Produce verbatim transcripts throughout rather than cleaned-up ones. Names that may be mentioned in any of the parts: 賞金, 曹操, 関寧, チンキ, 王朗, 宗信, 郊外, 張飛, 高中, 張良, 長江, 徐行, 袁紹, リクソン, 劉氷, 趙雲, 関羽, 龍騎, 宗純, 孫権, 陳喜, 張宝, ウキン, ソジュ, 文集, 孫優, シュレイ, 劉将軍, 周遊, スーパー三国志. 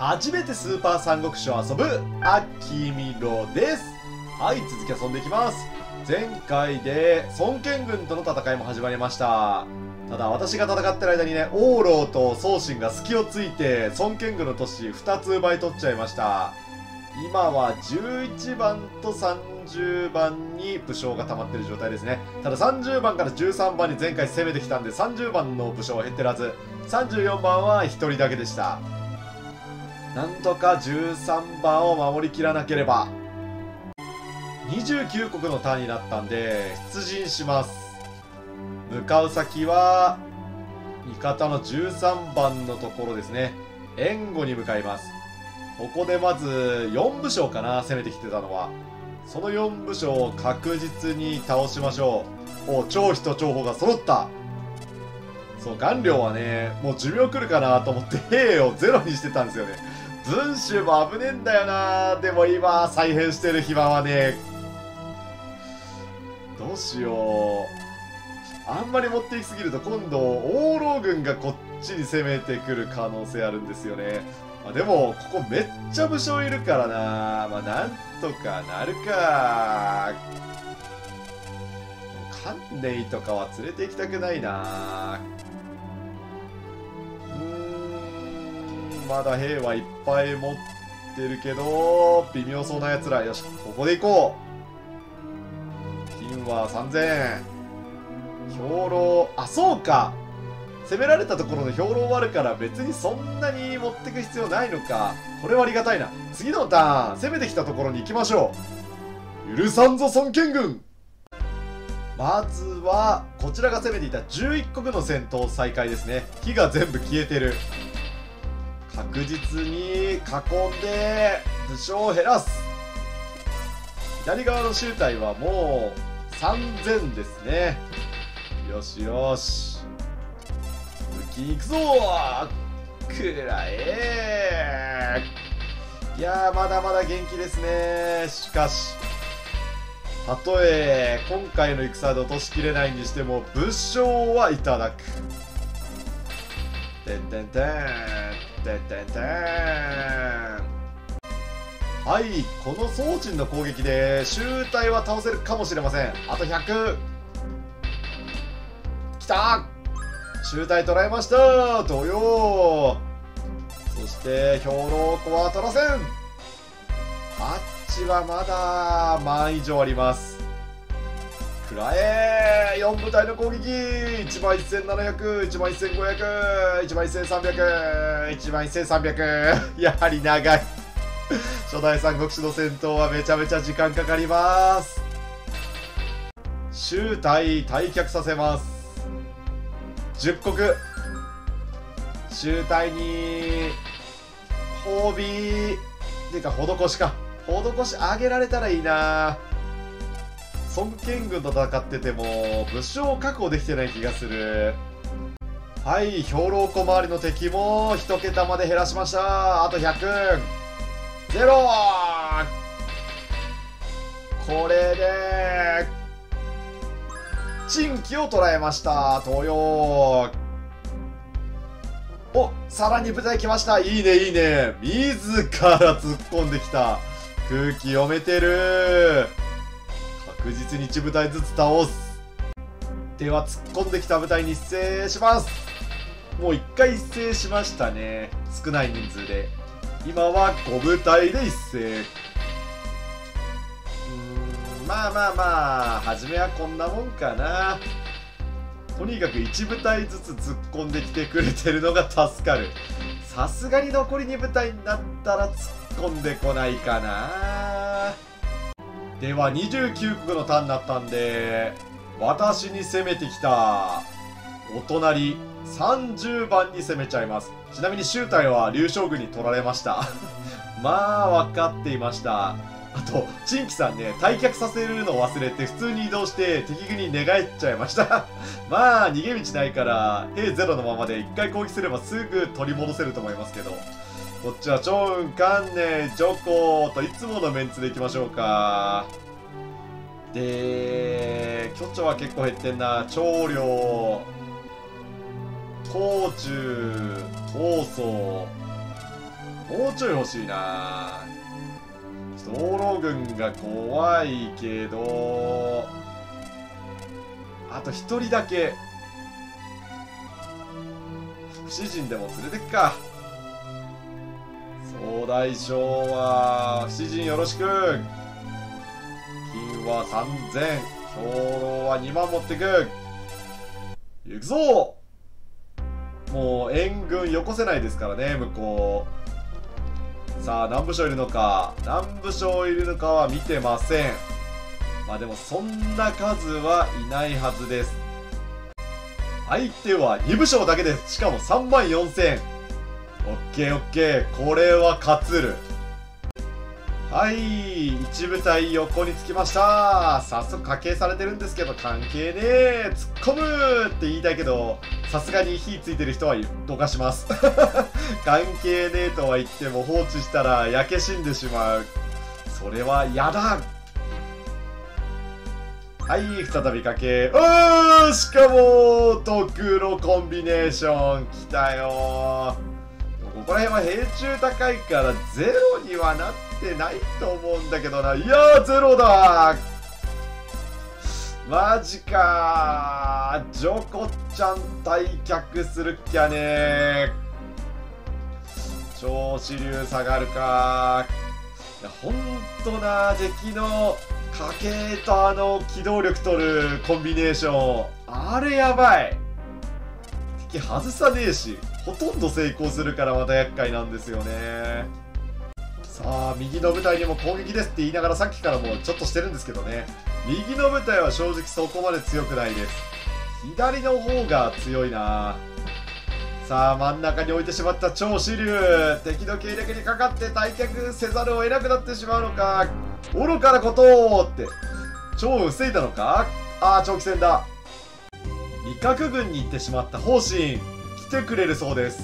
初めてスーパー三国志を遊ぶあきみろです。はい、続き遊んでいきます。前回で孫権軍との戦いも始まりました。ただ私が戦ってる間にね、王朗と宗信が隙をついて孫権軍の都市ふたつ奪い取っちゃいました。今はじゅういちばんとさんじゅうばんに武将が溜まってる状態ですね。たださんじゅうばんからじゅうさんばんに前回攻めてきたんで、さんじゅうばんの武将は減ってるはず。さんじゅうよんばんはひとりだけでした。なんとかじゅうさんばんを守りきらなければ。にじゅうきゅうこくのターンになったんで出陣します。向かう先は味方のじゅうさんばんのところですね。援護に向かいます。ここでまずよん武将かな、攻めてきてたのは。そのよん武将を確実に倒しましょう。おう、張飛と張宝が揃った。そう、顔料はね、もう寿命来るかなと思って兵をゼロにしてたんですよね。文州も危ねえんだよな。でも今再編してる暇はね、どうしよう。あんまり持っていきすぎると今度王朗軍がこっちに攻めてくる可能性あるんですよね。まあ、でもここめっちゃ武将いるからな。まあなんとかなるか。関寧とかは連れて行きたくないな。うーん、まだ兵はいっぱい持ってるけど微妙そうなやつら。よし、ここで行こう。金はさんぜん。兵糧、あ、そうか、攻められたところの兵糧割るから別にそんなに持ってく必要ないのか。これはありがたいな。次のターン攻めてきたところに行きましょう。許さんぞ孫権軍。まずはこちらが攻めていたじゅういっこくの戦闘再開ですね。火が全部消えてる。確実に囲んで武将を減らす。左側の集隊はもうさんぜんですね。よしよし、行くぞー、くらえー。いやー、まだまだ元気ですね。しかしたとえ今回の戦で落としきれないにしても武将はいただく。てんてんてんてんてんてん。はい、この宗信の攻撃で集隊は倒せるかもしれません。あとひゃくきたー。集体捉えましたとよ。そして兵糧庫は取らせん。あっちはまだ万以上あります。くらえー、よん部隊の攻撃。いちまんせんななひゃく、いちまんせんごひゃく、いちまんせんさんびゃく、いちまんせんさんびゃく。やはり長い。初代三国志の戦闘はめちゃめちゃ時間かかります。集体退却させます。じゅっこく集体に褒美っていうか施しか、施しあげられたらいいな。孫権軍と戦ってても武将を確保できてない気がする。はい、兵糧庫周りの敵もいちけたまで減らしました。あとひゃくゼロ。これで珍奇を捉えました東洋。お、さらに舞台来ました。いいねいいね、自ら突っ込んできた。空気読めてる。確実にいち部隊ずつ倒す。では突っ込んできた部隊に一斉します。もういっかい一斉しましたね、少ない人数で。今はご部隊で一斉。まあまあまあ、初めはこんなもんかな。とにかくいち部隊ずつ突っ込んできてくれてるのが助かる。さすがに残りに部隊になったら突っ込んでこないかな。ではにじゅうきゅうこくのターンになったんで、私に攻めてきたお隣さんじゅうばんに攻めちゃいます。ちなみに集隊は劉将軍に取られました。まあ分かっていました。あと、チンキさんね、退却させるのを忘れて、普通に移動して敵軍に寝返っちゃいました。まあ、逃げ道ないから、兵ゼロのままでいっかい攻撃すればすぐ取り戻せると思いますけど。こっちは、趙雲、関寧、徐行といつものメンツでいきましょうか。で、巨長は結構減ってんな。張良、高中、曹操、もうちょい欲しいな。ちょっとオーロ軍が怖いけど、あと一人だけ副使人でも連れてくか。総大将は副使人よろしく。金はさんぜん、兵糧はにまん持ってく。行くぞ。もう援軍よこせないですからね、向こう。さあ、何部署いるのか、何部署いるのかは見てません。まあでもそんな数はいないはずです。相手はに部署だけです。しかもさんまんよんせん。オッケーオッケー。これは勝る。はい。いち部隊横につきました。早速課刑されてるんですけど、関係ねえ。突っ込むって言いたいけど、さすがに火ついてる人はどかします。関係ねえとは言っても放置したら焼け死んでしまう。それはやだ。はい、再びかけ。うーん、しかも、特路コンビネーション。来たよー。ここら辺は平中高いから、ゼロにはなってないと思うんだけどな。いやー、ゼロだー。マジかー。ジョコちゃん退却するっきゃねー。超支流下がるかー。いや、ほんとなー、敵の。家計とあの機動力取るコンビネーション、あれやばい。敵外さねえし、ほとんど成功するからまた厄介なんですよね。さあ、右の部隊にも攻撃ですって言いながらさっきからもうちょっとしてるんですけどね、右の部隊は正直そこまで強くないです。左の方が強いな。さあ、真ん中に置いてしまった超支流、敵の計略にかかって退却せざるを得なくなってしまうのか。愚かなことをって、超防いだのか。ああ、長期戦だ。未確軍に行ってしまった方針、来てくれるそうです。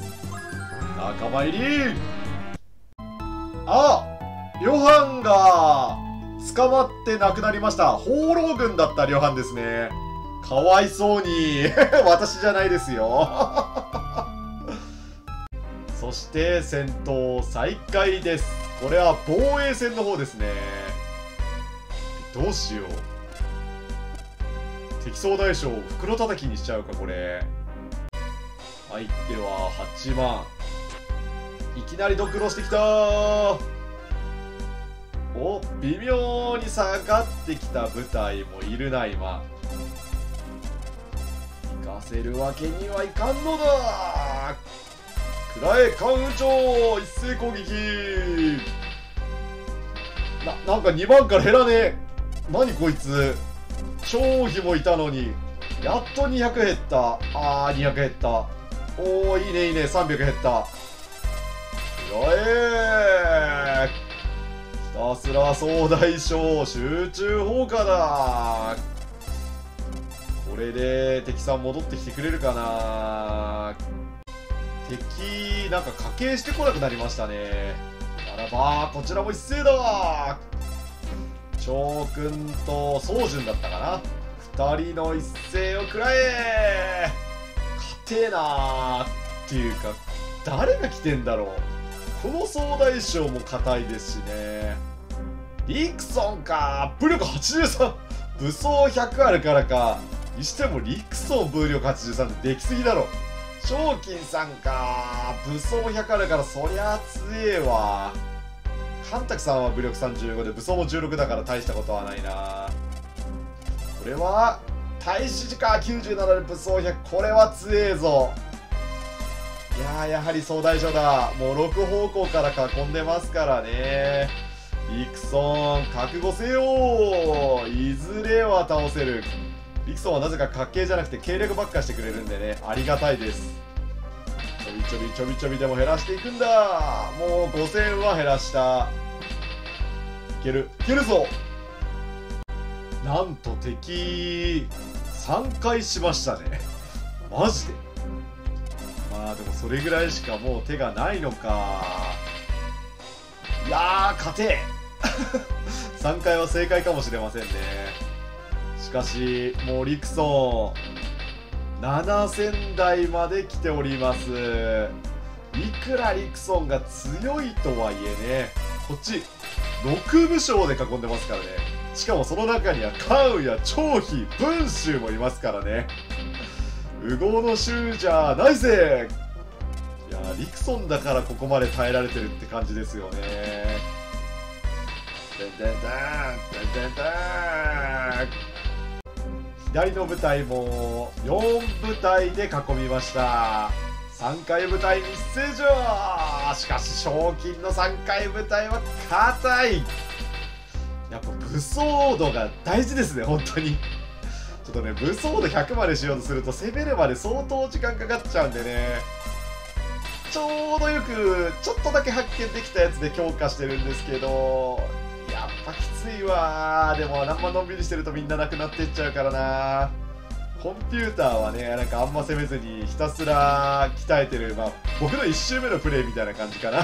仲間入り。あ、旅伴が捕まって亡くなりました。放浪軍だった旅伴ですね。かわいそうに。私じゃないですよ。そして戦闘再開です。これは防衛戦の方ですね。どうしよう。敵総大将を袋叩きにしちゃうか、これ。相手ははちまん。いきなりドクロしてきたー。お、微妙に下がってきた部隊もいるな、今。行かせるわけにはいかんのだ。くらえ関羽長、一斉攻撃。な、なんかにまんから減らねえ。何こいつ。張飛もいたのに、やっとにひゃく減った。あー、にひゃく減った。おお、いいねいいね。さんびゃく減った。ええ、ひたすら総大将集中砲火だ。これで敵さん戻ってきてくれるかな。敵なんか家計してこなくなりましたね。ならばこちらも一斉だ。翔くんと宗純だったかな。ふたりの一斉を食らえ。勝てえなー。っていうか、誰が来てんだろう。この総大将も硬いですしね。リクソンかー。武力はちじゅうさん。武装ひゃくあるからか。にしてもリクソン武力はちじゅうさんってできすぎだろ。賞金さんかー。武装ひゃくあるから、そりゃ強えわ。カンタクさんは武力さんじゅうごで武装もじゅうろくだから大したことはないな。これは大使時間きゅうじゅうななで武装ひゃく。これは強えぞ。いやー、やはり総大将だ。もうろく方向から囲んでますからね。リクソン覚悟せよ。いずれは倒せる。リクソンはなぜか家計じゃなくて計略ばっかしてくれるんでね、ありがたいです。ちょびちょびちょびちょびでも減らしていくんだ。もうごせんは減らした。いけるいけるぞ。なんと敵さんかいしましたね。マジで。まあでもそれぐらいしかもう手がないのか。いやー、勝てえ。さんかいは正解かもしれませんね。しかしもうリクソンななせんだいまで来ております。いくらリクソンが強いとはいえね、こっちろく武将で囲んでますからね。しかもその中には関羽や張飛、文集もいますからね。烏合の衆じゃないぜ。いやー、リクソンだからここまで耐えられてるって感じですよね。でんでんでんでんでんでん、左の部隊もよん部隊で囲みました。さんかい部隊一斉上。しかし賞金のさんかい部隊は硬い。やっぱ武装度が大事ですね、本当に。ちょっとね、武装度ひゃくまでしようとすると攻めるまで相当時間かかっちゃうんでね。ちょうどよくちょっとだけ発見できたやつで強化してるんですけど、やっぱきついわー。でもあんまのんびりしてるとみんななくなってっちゃうからな。コンピューターはね、なんかあんま攻めずにひたすら鍛えてる、まあ僕のいち周目のプレイみたいな感じかな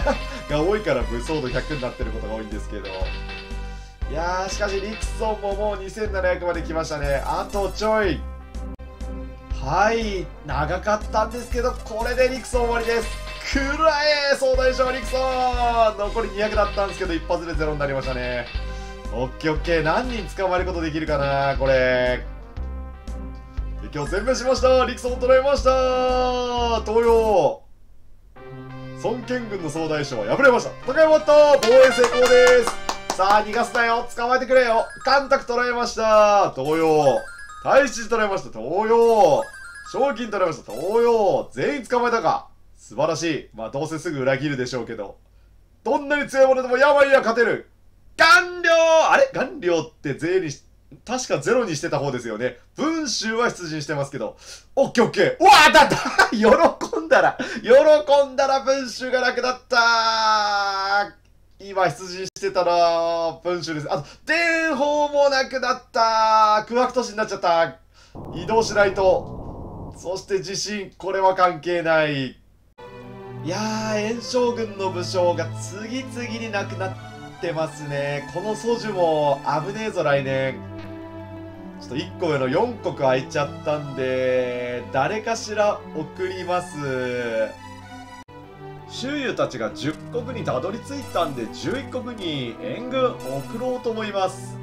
が多いから武装度ひゃくになってることが多いんですけど、いやー、しかしリクソンももうにせんななひゃくまで来ましたね。あとちょい。はい、長かったんですけど、これでリクソン終わりです。くらえ、総大将リクソン。残りにひゃくだったんですけど、一発でゼロになりましたね。オッケーオッケー。何人捕まえることできるかなこれ。敵を全滅しました。リクソンを捉えました。東洋孫権軍の総大将は敗れました。戦い終わった。防衛成功です。さあ逃がすなよ、捕まえてくれよ。干拓捕らえました。東洋太一捕らえました。東洋賞金捕らえました。東洋全員捕まえたか。素晴らしい。まあどうせすぐ裏切るでしょうけど、どんなに強い者でも病には勝てる。顔料、あれ顔料って税に確かゼロにしてた方ですよね。文集は出陣してますけど。オッケーオッケー。うわー、だった喜んだら、喜んだら文集が楽だったー。今出陣してたら文集です。あと電報もなくなった。空白都市になっちゃった。移動しないと。そして地震、これは関係ない。いやー、袁紹軍の武将が次々になくなってますね。このソジュも危ねえぞ来年。ちょっといっこ上のよんこく空いちゃったんで、誰かしら送ります。周遊たちがじゅっこくにたどり着いたんで、じゅういっこくに援軍送ろうと思います。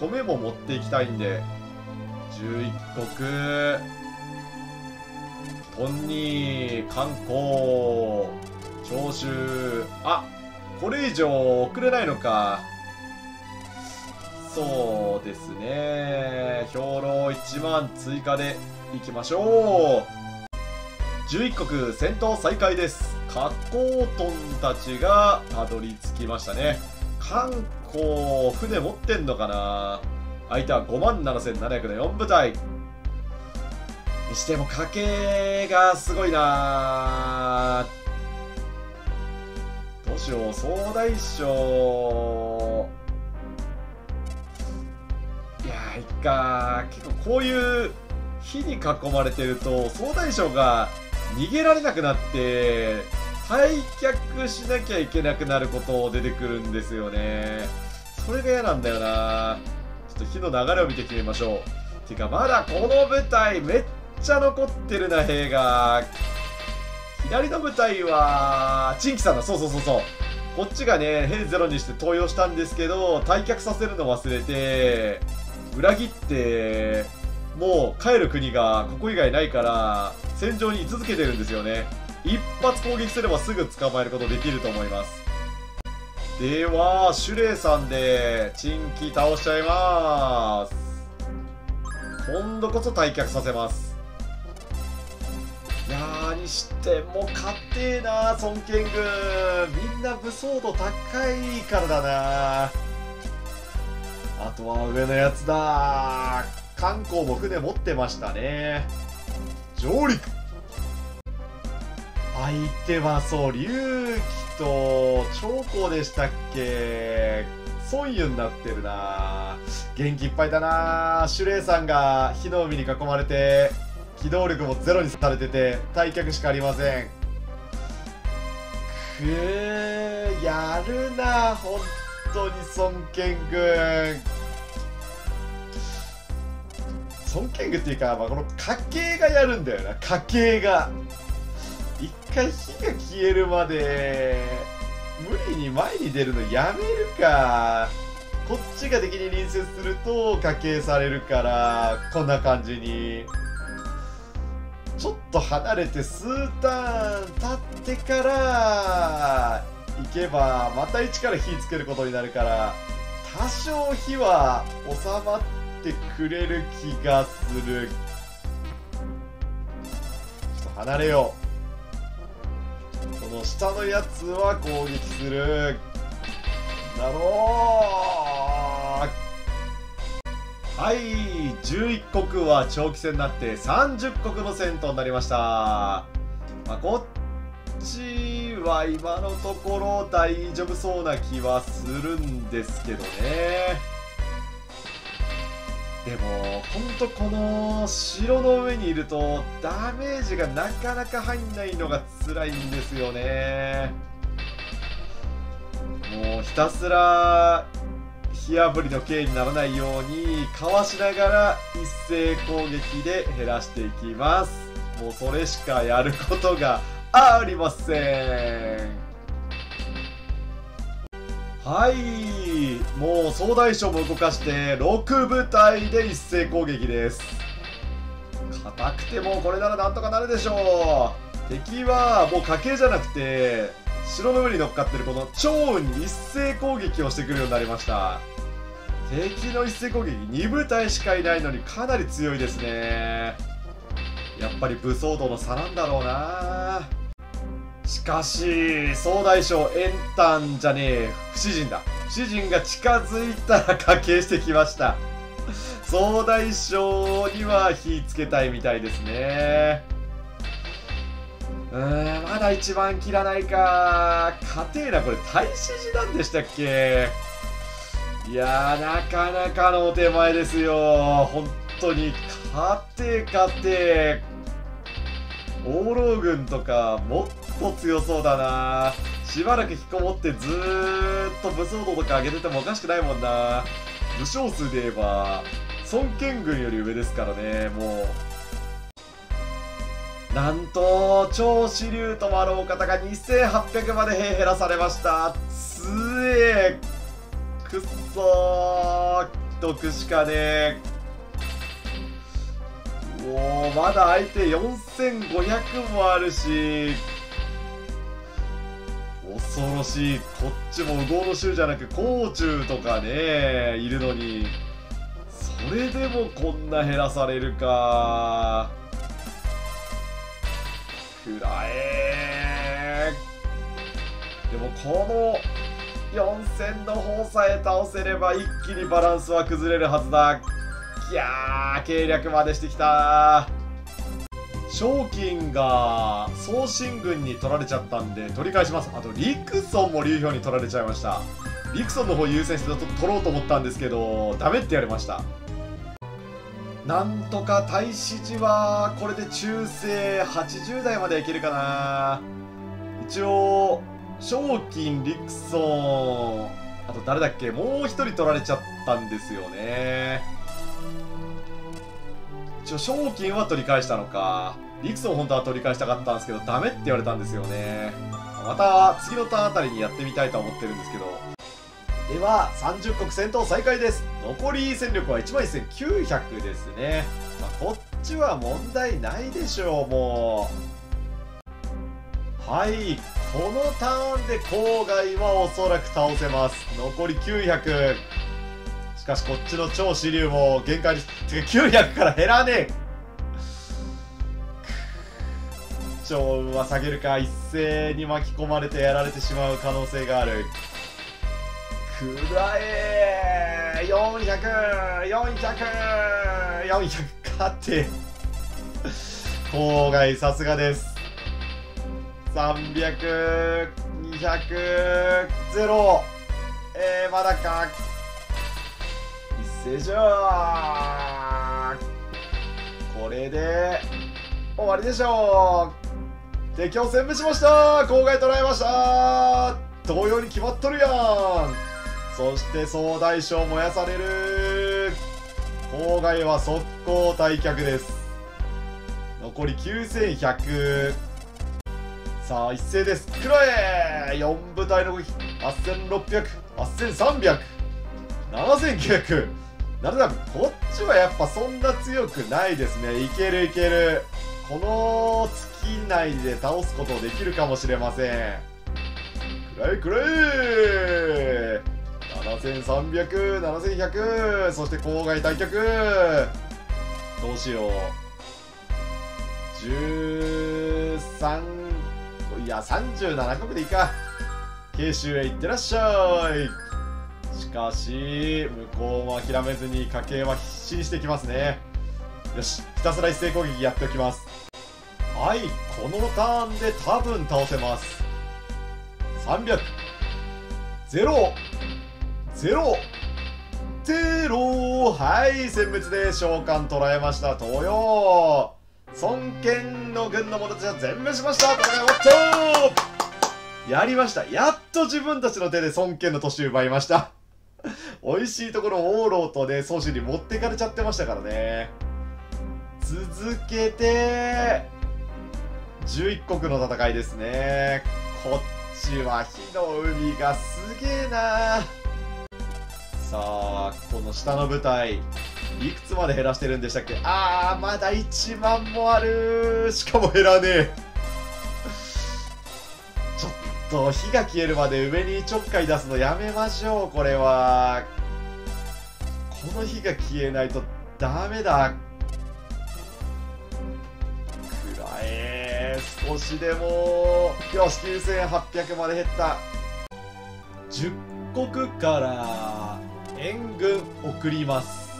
米も持っていきたいんで、じゅういっこくトンニー観光徴収。あ、これ以上送れないのか。そうですね、兵糧いちまん追加でいきましょう。じゅういっこく戦闘再開です。加工トンたちがたどり着きましたね。韓国船持ってんのかな。相手は ごまんななせんななひゃく のよん部隊にしても家計がすごいな。どうしよう、総大将、いやー、いっか。結構こういう火に囲まれてると総大将が逃げられなくなって退却しなきゃいけなくなることを出てくるんですよね。それが嫌なんだよな。ちょっと火の流れを見て決めましょう。てかまだこの部隊めっちゃ残ってるな、兵が。左の部隊は陳喜さんだ。そうそうそうそう、こっちがね兵ゼロにして投与したんですけど、退却させるの忘れて裏切って、もう帰る国がここ以外ないから戦場に居続けてるんですよね。一発攻撃すればすぐ捕まえることできると思います。ではシュレイさんでチンキ倒しちゃいます。今度こそ退却させます。いやー、にしても勝てえな孫権軍。みんな武装度高いからだな。あとは上のやつだ。観光も船持ってましたね。上陸、相手はそう龍騎と長江でしたっけ。孫優になってるな。元気いっぱいだな。シュレイさんが火の海に囲まれて機動力もゼロにされてて退却しかありません。くー、やるな本当に孫権軍。孫権軍っていうか、まあ、この家系がやるんだよな。家系が一回火が消えるまで無理に前に出るのやめるか。こっちが敵に隣接すると家系されるから、こんな感じにちょっと離れて数ターン経ってから行けばまた一から火つけることになるから、多少火は収まってくれる気がする。ちょっと離れよう。この下のやつは攻撃するだろう。はい、じゅういっこくは長期戦になってさんじゅっこくの戦闘になりました。まあ、こっちは今のところ大丈夫そうな気はするんですけどね。でもほんとこの城の上にいるとダメージがなかなか入んないのが辛いんですよね。もうひたすら火あぶりの刑にならないようにかわしながら一斉攻撃で減らしていきます。もうそれしかやることがありません。はい、もう総大将も動かしてろくぶたいで一斉攻撃です。硬くてもこれならなんとかなるでしょう。敵はもう家系じゃなくて城の上に乗っかってるこの趙雲に一斉攻撃をしてくるようになりました。敵の一斉攻撃にぶたいしかいないのにかなり強いですね。やっぱり武装度の差なんだろうな。しかし総大将エンタンじゃねえ不死人だ。不死人が近づいたら家系してきました。総大将には火つけたいみたいですね。うーん、まだ一番切らないか。家庭なこれ太子寺なんでしたっけ。いやー、なかなかのお手前ですよ。本当に家庭家庭王老軍とかもっと強そうだな。しばらく引きこもってずーっと武装度とか上げててもおかしくないもんな。武将数で言えば孫権軍より上ですからね。もうなんと超支流と丸お方がにせんはっぴゃくまで兵減らされました。つえくっそー、得しかねえ。もうまだ相手よんせんごひゃくもあるし、恐ろしい。こっちも右往の衆じゃなく甲冑とかねいるのに、それでもこんな減らされるか。くらえー。でもこのよんせんの方さえ倒せれば一気にバランスは崩れるはずだ。いやー、計略までしてきた。賞金が宗信軍に取られちゃったんで取り返します。あとリクソンも流氷に取られちゃいました。リクソンの方優先して取ろうと思ったんですけどダメって言われました。なんとか太子寺はこれで中世はちじゅうだいまではいけるかな。一応賞金、リクソン、あと誰だっけ、もう一人取られちゃったんですよね。一応賞金は取り返したのか。リクソン本当は取り返したかったんですけどダメって言われたんですよね。また次のターンあたりにやってみたいと思ってるんですけど。ではさんじゅっこく戦闘再開です。残り戦力はいちまんせんきゅうひゃくですね。まあ、こっちは問題ないでしょう。もうはい、このターンで郊外はおそらく倒せます。残りきゅうひゃく。しかしこっちの超支流も限界に、てかきゅうひゃくから減らねえ。超運は下げるか。一斉に巻き込まれてやられてしまう可能性がある。くらえよんひゃくよんひゃくよんひゃく勝て。郊外さすがです。さんびゃくにひゃくゼロ、えー、まだか。一斉じゃー、これで終わりでしょう。敵を殲滅しました。郊外捉えました。同様に決まっとるやん。そして総大将燃やされる。郊外は速攻退却です。残りきゅうせんひゃく。さあ一斉です。クロエよん部隊の攻撃はっせんろっぴゃく、はっせんさんびゃく、ななせんきゅうひゃく。なるだろう、こっちはやっぱそんな強くないですね。いけるいける。この月内で倒すことできるかもしれません。くらえくらえ !ななせんさんびゃく、ななせんひゃく、そして郊外退却。どうしよう。じゅうさん、いやさんじゅうななかこくでいいか。慶州へ行ってらっしゃい。しかし向こうも諦めずに家計は必死にしてきますね。よし、ひたすら一斉攻撃やっておきます。はい、このターンで多分倒せます。さんびゃく、ゼロゼロゼロ、はい、殲滅で召喚捕らえました。東洋孫権の軍の者たちは全滅しました。戦い終わっちゃう。やりました。やっと自分たちの手で孫権の都市奪いました。美味しいところをオーローとね、宗主に持ってかれちゃってましたからね。続けてじゅういっこくの戦いですね。こっちは火の海がすげえな。さあこの下の部隊いくつまで減らしてるんでしたっけ。あーまだいちまんもある。しかも減らねえ。ちょっと火が消えるまで上にちょっかい出すのやめましょう。これはこの火が消えないとダメだ。少しでもよし、きゅうせんはっぴゃくまで減った。じゅっこくから援軍送ります。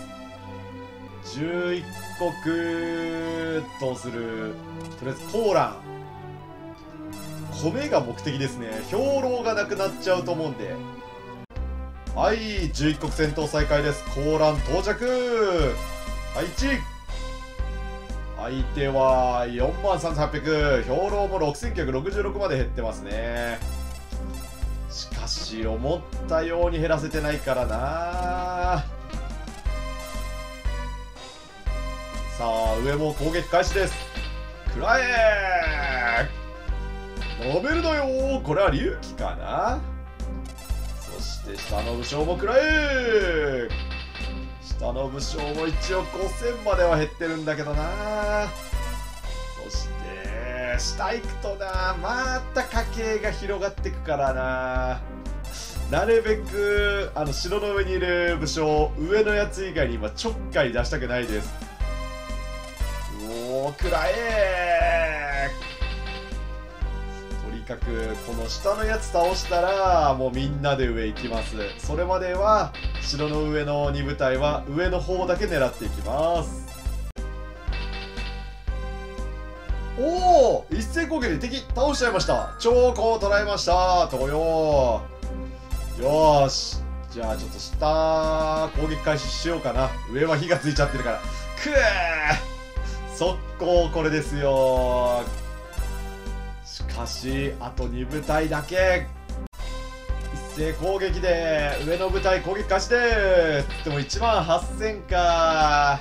じゅういっこくどうする。とりあえずコーラン、米が目的ですね。兵糧がなくなっちゃうと思うんで。はい、じゅういっこく戦闘再開です。コーラン到着。はい、いち相手は よんまんさんぜんはっぴゃく、兵糧もろくせんきゅうひゃくろくじゅうろくまで減ってますね。しかし思ったように減らせてないからな。さあ上も攻撃開始です。くらえー、伸びるのよ。これは隆起かな。そして下の武将もくらえー、下の武将も一応ごせんまでは減ってるんだけどな。そして下行くとな、また家計が広がってくからな。なるべくあの城の上にいる武将、上のやつ以外に今ちょっかい出したくないです。おお、くらえー、とにかくこの下のやつ倒したらもうみんなで上行きます。それまでは城の上のに部隊は上の方だけ狙っていきます。おお、一斉攻撃で敵倒しちゃいました。兆候を捉えました。東洋、よし、じゃあちょっと下攻撃開始しようかな。上は火がついちゃってるから。くえ、速攻これですよ。しかしあとに部隊だけ。攻撃で上の部隊攻撃開始です。でもいちまんはっせんか、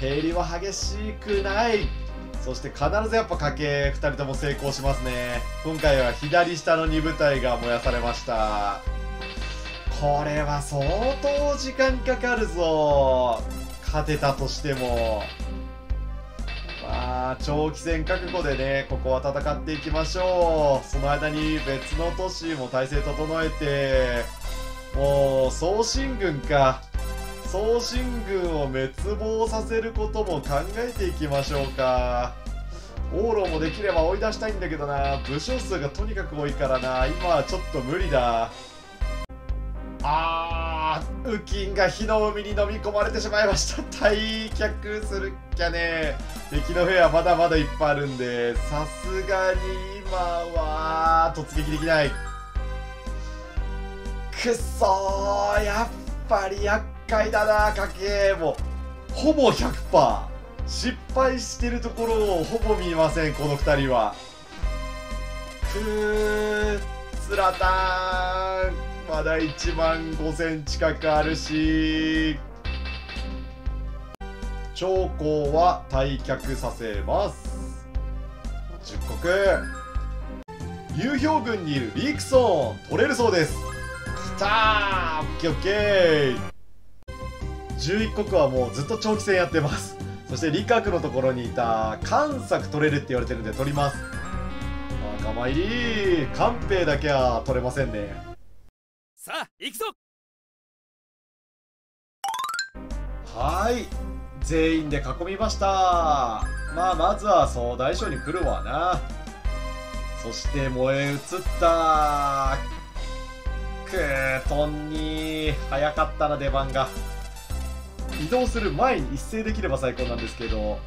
減りは激しくない。そして必ずやっぱ家計ふたりとも成功しますね。今回は左下のに部隊が燃やされました。これは相当時間かかるぞ。勝てたとしてもまあ長期戦覚悟でね、ここは戦っていきましょう。その間に別の都市も体制整えて、もう宗神軍か、宗神軍を滅亡させることも考えていきましょうか。オーロもできれば追い出したいんだけどな、武将数がとにかく多いからな、今はちょっと無理だ。あー、ウキンが火の海に飲み込まれてしまいました。退却するっきゃね。敵の部屋まだまだいっぱいあるんで、さすがに今は突撃できない。くっそー、やっぱり厄介だな。家計もほぼ ひゃくパーセント 失敗してるところをほぼ見えません、このふたりは。くーつらたーん、まだいちまんごせん近くあるし、長江は退却させます。じゅっこく流氷群にいるビークソーン取れるそうです。きたー、オッケーオッケー。じゅういっこくはもうずっと長期戦やってます。そして理覚のところにいた関作取れるって言われてるんで取ります。仲間入り、官兵だけは取れませんね。さあ行くぞ。はい、全員で囲みました。まあまずは総大将に来るわな。そして燃え移ったクートンに、早かったな出番が。移動する前に一斉できれば最高なんですけど、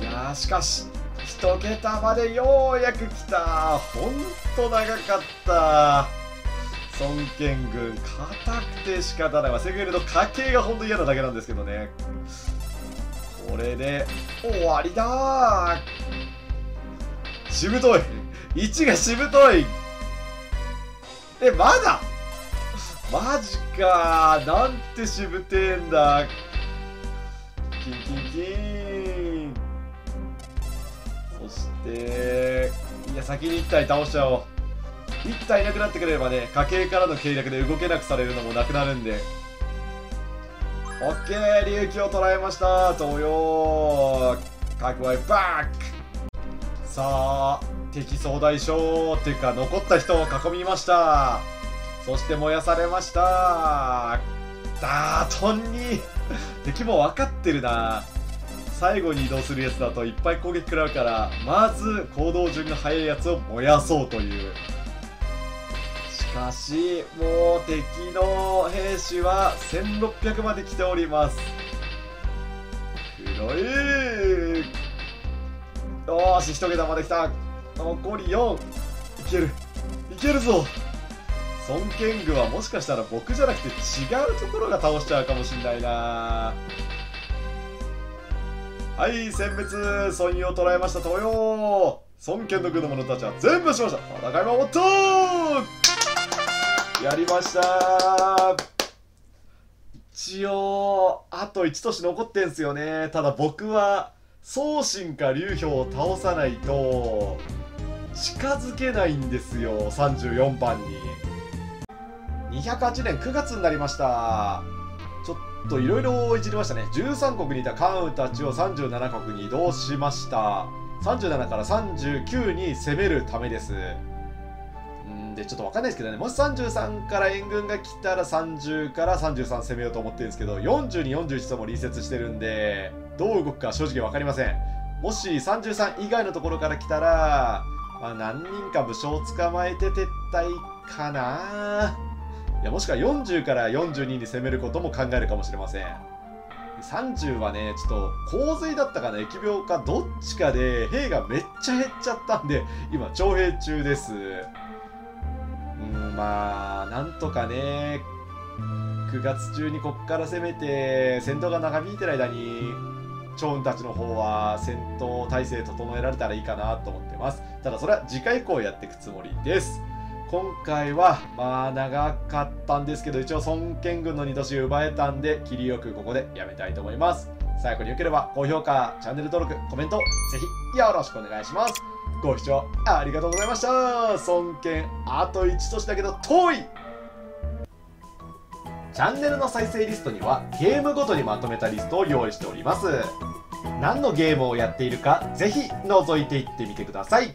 いやーしかし一桁までようやく来た。ほんと長かった。孫権軍硬くて仕方ないわ。セグエルの家系がほんと嫌なだけなんですけどね。これで終わりだー。しぶといいちがしぶとい。え、まだマジかー、なんてしぶてえんだ。キンキンキーン。そしていや先にいったい倒しちゃおう。いったいいなくなってくれればね、家系からの計略で動けなくされるのもなくなるんで。オッケー、龍騎を捕らえました。東洋各位バック。さあ敵総大将っていうか残った人を囲みました。そして燃やされました。ダートンに敵も分かってるな。最後に移動するやつだといっぱい攻撃食らうから、まず行動順が速いやつを燃やそうという。しかしもう敵の兵士はせんろっぴゃくまで来ております。黒い、よし一桁まで来た。残りよん、いけるいけるぞ。孫権軍はもしかしたら僕じゃなくて違うところが倒しちゃうかもしんないな。はい、殲滅、孫優を捕らえました。東洋孫権の軍の者たちは全部しました。戦いは終わった。やりました。一応あといち都市残ってんすよね。ただ僕は宗信か劉氷を倒さないと近づけないんですよ、さんじゅうよんばんに。にひゃくはちねんくがつになりました。ちょっといろいろいじりましたね。じゅうさんこくにいた関羽たちをさんじゅうななこくに移動しました。さんじゅうななからさんじゅうきゅうに攻めるためです。んでちょっとわかんないですけどね、もしさんじゅうさんから援軍が来たらさんじゅうからさんじゅうさん攻めようと思ってるんですけど、よんじゅうに、よんじゅういちとも隣接してるんでどう動くか正直分かりません。もしさんじゅうさん以外のところから来たら、まあ、何人か武将を捕まえて撤退かな。いやもしくはよんじゅうからよんじゅうにに攻めることも考えるかもしれません。さんじゅうはね、ちょっと洪水だったかな、疫病かどっちかで兵がめっちゃ減っちゃったんで今徴兵中です。うん、まあなんとかねくがつ中にこっから攻めて戦闘が長引いてる間に趙雲たちの方は戦闘態勢整えられたらいいかなと思ってます。ただそれは次回以降やっていくつもりです。今回はまあ長かったんですけど、一応孫権軍のに都市奪えたんで切りよくここでやめたいと思います。最後に良ければ高評価、チャンネル登録、コメントぜひよろしくお願いします。ご視聴ありがとうございました。孫権あといち都市だけど遠い。チャンネルの再生リストにはゲームごとにまとめたリストを用意しております。何のゲームをやっているかぜひ覗いていってみてください。